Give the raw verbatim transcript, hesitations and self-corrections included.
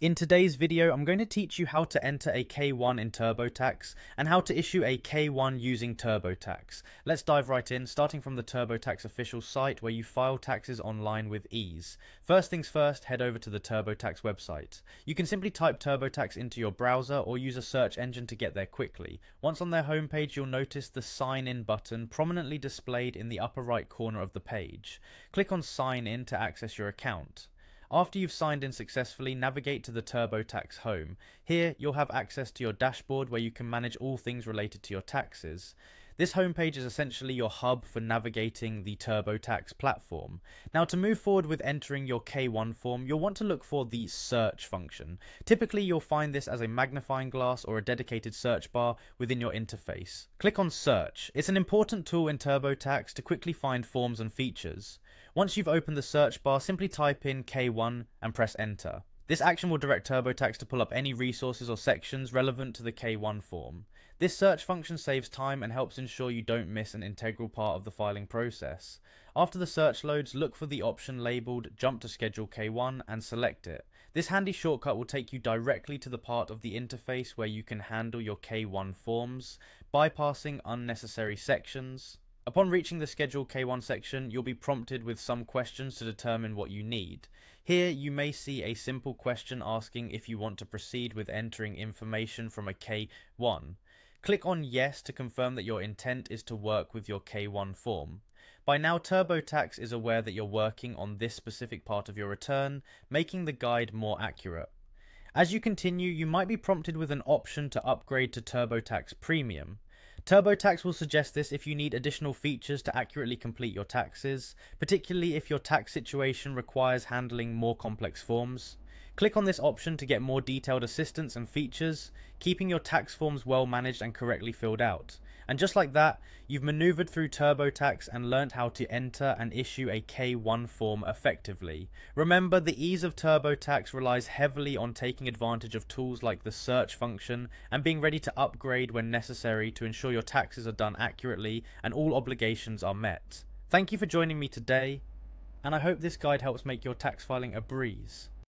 In today's video, I'm going to teach you how to enter a K one in TurboTax and how to issue a K one using TurboTax. Let's dive right in, starting from the TurboTax official site where you file taxes online with ease. First things first, head over to the TurboTax website. You can simply type TurboTax into your browser or use a search engine to get there quickly. Once on their homepage, you'll notice the Sign In button prominently displayed in the upper right corner of the page. Click on Sign In to access your account. After you've signed in successfully, navigate to the TurboTax home. Here, you'll have access to your dashboard where you can manage all things related to your taxes. This homepage is essentially your hub for navigating the TurboTax platform. Now, to move forward with entering your K one form, you'll want to look for the search function. Typically, you'll find this as a magnifying glass or a dedicated search bar within your interface. Click on Search. It's an important tool in TurboTax to quickly find forms and features. Once you've opened the search bar, simply type in K one and press enter. This action will direct TurboTax to pull up any resources or sections relevant to the K one form. This search function saves time and helps ensure you don't miss an integral part of the filing process. After the search loads, look for the option labeled Jump to Schedule K one and select it. This handy shortcut will take you directly to the part of the interface where you can handle your K one forms, bypassing unnecessary sections. Upon reaching the Schedule K one section, you'll be prompted with some questions to determine what you need. Here, you may see a simple question asking if you want to proceed with entering information from a K one. Click on Yes to confirm that your intent is to work with your K one form. By now, TurboTax is aware that you're working on this specific part of your return, making the guide more accurate. As you continue, you might be prompted with an option to upgrade to TurboTax Premium. TurboTax will suggest this if you need additional features to accurately complete your taxes, particularly if your tax situation requires handling more complex forms. Click on this option to get more detailed assistance and features, keeping your tax forms well managed and correctly filled out. And just like that, you've maneuvered through TurboTax and learned how to enter and issue a K one form effectively. Remember, the ease of TurboTax relies heavily on taking advantage of tools like the search function and being ready to upgrade when necessary to ensure your taxes are done accurately and all obligations are met. Thank you for joining me today, and I hope this guide helps make your tax filing a breeze.